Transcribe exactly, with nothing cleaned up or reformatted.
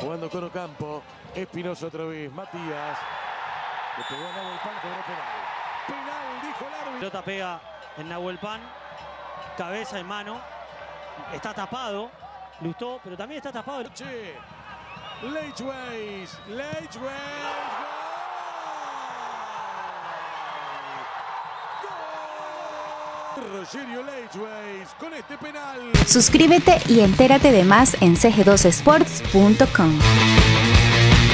Jugando con Ocampo, Espinosa otra vez, Matías. Le pegó a Nahuel Pan, cobró penal. Penal, dijo el árbitro. Lota pega en Nahuel Pan, cabeza en mano. Está tapado, Lustó, pero también está tapado. Che, Leitweis, Leitweis. Rogerio Leitweis con este penal. Suscríbete y entérate de más en c g dos sports punto com.